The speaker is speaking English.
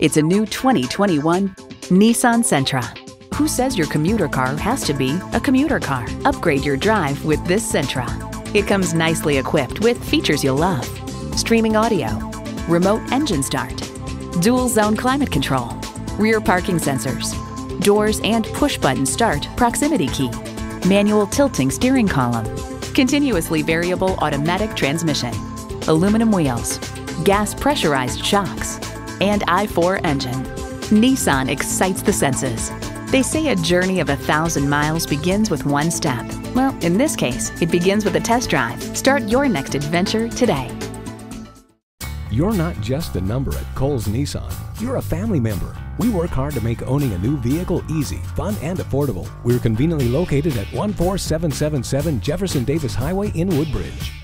It's a new 2021 Nissan Sentra. Who says your commuter car has to be a commuter car? Upgrade your drive with this Sentra. It comes nicely equipped with features you'll love: streaming audio, remote engine start, dual zone climate control, rear parking sensors, doors and push button start proximity key, manual tilting steering column, continuously variable automatic transmission, aluminum wheels, gas pressurized shocks, and I4 engine. Nissan excites the senses. They say a journey of 1,000 miles begins with one step. Well, in this case, it begins with a test drive. Start your next adventure today. You're not just a number at Cowles Nissan. You're a family member. We work hard to make owning a new vehicle easy, fun, and affordable. We're conveniently located at 14777 Jefferson Davis Highway in Woodbridge.